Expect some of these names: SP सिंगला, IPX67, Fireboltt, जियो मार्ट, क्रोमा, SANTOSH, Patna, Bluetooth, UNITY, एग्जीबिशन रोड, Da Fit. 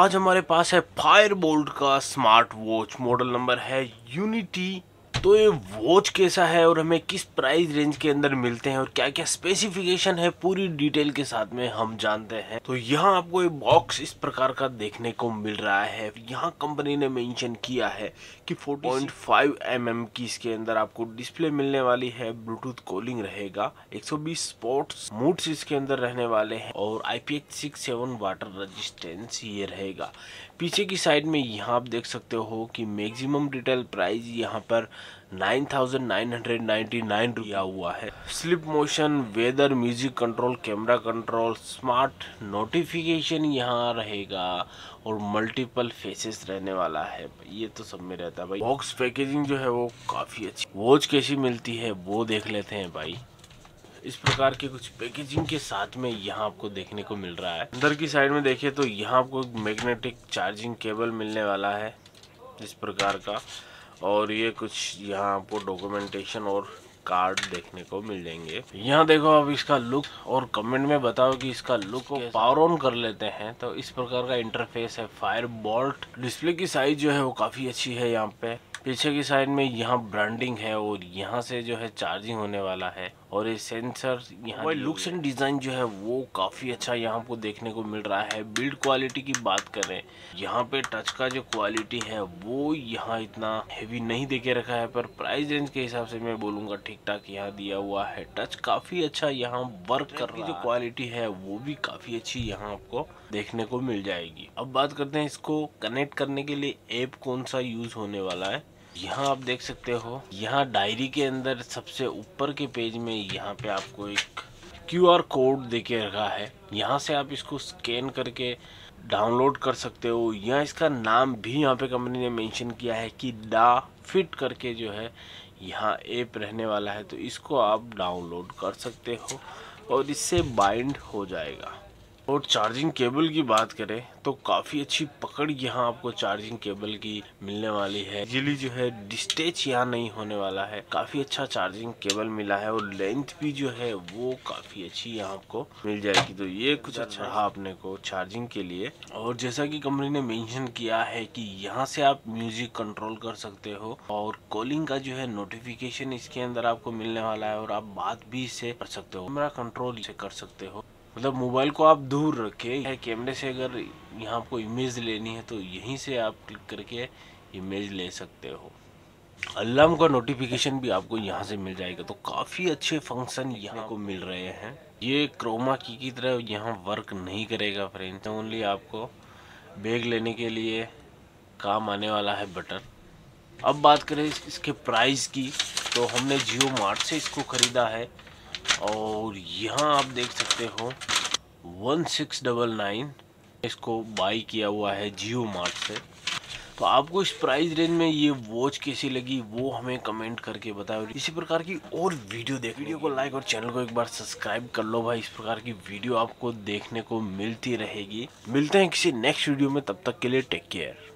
आज हमारे पास है फायरबोल्ट का स्मार्ट वॉच, मॉडल नंबर है यूनिटी। तो ये वॉच कैसा है और हमें किस प्राइस रेंज के अंदर मिलते हैं और क्या क्या स्पेसिफिकेशन है, पूरी डिटेल के साथ में हम जानते हैं। तो यहाँ आपको ये बॉक्स इस प्रकार का देखने को मिल रहा है। यहाँ कंपनी ने मेंशन किया है कि 4.5 mm की इसके अंदर आपको डिस्प्ले मिलने वाली है, ब्लूटूथ कॉलिंग रहेगा, 120 स्पॉट्स मोड्स इसके अंदर रहने वाले हैं और IPX67 वाटर रेजिस्टेंस ये रहेगा। पीछे की साइड में यहाँ आप देख सकते हो कि मैक्सिमम रिटेल प्राइस यहाँ पर 9,999 रुपया हुआ है। Sleep motion, weather, music control, camera control, smart notification यहाँ रहेगा और मल्टीपल फेसेस रहने वाला है। ये तो सब में रहता है भाई। बॉक्स पैकेजिंग जो है वो काफ़ी अच्छी। वॉच कैसी मिलती है वो देख लेते हैं भाई। इस प्रकार के कुछ पैकेजिंग के साथ में यहाँ आपको देखने को मिल रहा है। अंदर की साइड में देखिए तो यहाँ आपको मैग्नेटिक चार्जिंग केबल मिलने वाला है इस प्रकार का, और ये कुछ यहाँ आपको डॉक्यूमेंटेशन और कार्ड देखने को मिल जाएंगे। यहाँ देखो आप इसका लुक और कमेंट में बताओ कि इसका लुक को पावर ऑन कर लेते हैं तो इस प्रकार का इंटरफेस है फायरबोल्ट। डिस्प्ले की साइज जो है वो काफ़ी अच्छी है। यहाँ पे पीछे की साइड में यहाँ ब्रांडिंग है और यहाँ से जो है चार्जिंग होने वाला है और ये सेंसर यहाँ। लुक्स एंड डिज़ाइन जो है वो काफ़ी अच्छा यहाँ आपको देखने को मिल रहा है। बिल्ड क्वालिटी की बात करें, यहाँ पे टच का जो क्वालिटी है वो यहाँ इतना हेवी नहीं देके रखा है, पर प्राइस रेंज के हिसाब से मैं बोलूँगा ठीक ठाक यहाँ दिया हुआ है। टच काफ़ी अच्छा यहाँ वर्क कर रहा है, जो क्वालिटी है वो भी काफ़ी अच्छी यहाँ आपको देखने को मिल जाएगी। अब बात करते हैं इसको कनेक्ट करने के लिए ऐप कौन सा यूज़ होने वाला है। यहाँ आप देख सकते हो, यहाँ डायरी के अंदर सबसे ऊपर के पेज में यहाँ पे आपको एक QR कोड देके रखा है। यहाँ से आप इसको स्कैन करके डाउनलोड कर सकते हो। यहाँ इसका नाम भी यहाँ पे कंपनी ने मेंशन किया है कि डा फिट करके जो है यहाँ ऐप रहने वाला है, तो इसको आप डाउनलोड कर सकते हो और इससे बाइंड हो जाएगा। और चार्जिंग केबल की बात करें तो काफ़ी अच्छी पकड़ यहाँ आपको चार्जिंग केबल की मिलने वाली है। इजीली जो है डिस्टेच यहाँ नहीं होने वाला है। काफ़ी अच्छा चार्जिंग केबल मिला है और लेंथ भी जो है वो काफ़ी अच्छी यहाँ आपको मिल जाएगी। तो ये कुछ अच्छा रहा आपने को चार्जिंग के लिए। और जैसा कि कंपनी ने मेंशन किया है कि यहाँ से आप म्यूजिक कंट्रोल कर सकते हो और कॉलिंग का जो है नोटिफिकेशन इसके अंदर आपको मिलने वाला है और आप बात भी इससे कर सकते हो, कैमरा कंट्रोल इसे कर सकते हो। मतलब मोबाइल को आप दूर रखें, कैमरे से अगर यहाँ आपको इमेज लेनी है तो यहीं से आप क्लिक करके इमेज ले सकते हो। अलार्म का नोटिफिकेशन भी आपको यहाँ से मिल जाएगा। तो काफ़ी अच्छे फंक्शन यहाँ को मिल रहे हैं। ये क्रोमा की तरह यहाँ वर्क नहीं करेगा फ्रेंड, तो ओनली आपको बैग लेने के लिए काम आने वाला है बटन। अब बात करें इसके प्राइस की, तो हमने जियो मार्ट से इसको ख़रीदा है और यहाँ आप देख सकते हो 1699 इसको बाई किया हुआ है जियो मार्ट से। तो आपको इस प्राइस रेंज में ये वॉच कैसी लगी वो हमें कमेंट करके बताओ। इसी प्रकार की और वीडियो देख, वीडियो को लाइक और चैनल को एक बार सब्सक्राइब कर लो भाई। इस प्रकार की वीडियो आपको देखने को मिलती रहेगी। मिलते हैं किसी नेक्स्ट वीडियो में, तब तक के लिए टेक केयर।